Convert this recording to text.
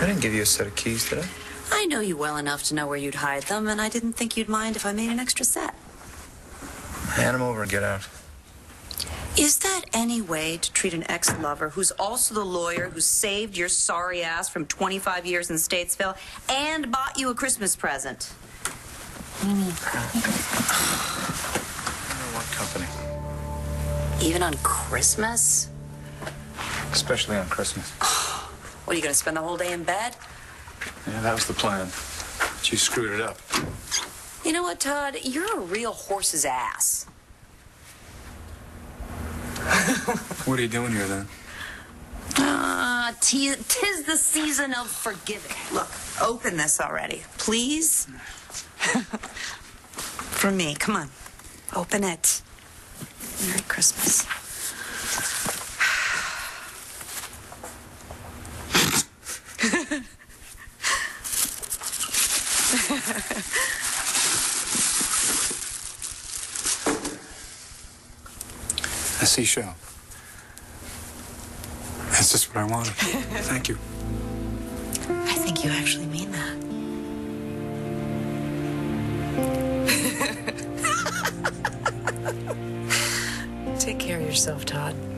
I didn't give you a set of keys, did I? I know you well enough to know where you'd hide them, and I didn't think you'd mind if I made an extra set. Hand them over and get out. Is that any way to treat an ex-lover who's also the lawyer who saved your sorry ass from 25 years in Statesville and bought you a Christmas present? I don't want company. Even on Christmas? Especially on Christmas. What, are you going to spend the whole day in bed? Yeah, that was the plan. But you screwed it up. You know what, Todd? You're a real horse's ass. What are you doing here, then? Tis the season of forgiving. Look, open this already, please. For me, come on. Open it. Merry Christmas. A seashell. That's just what I wanted. Thank you. I think you actually mean that. Take care of yourself, Todd.